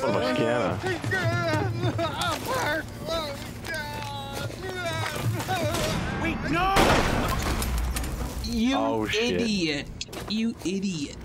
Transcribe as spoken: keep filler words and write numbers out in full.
What about Scanna? Wait, no! You oh, idiot. Shit. You idiot.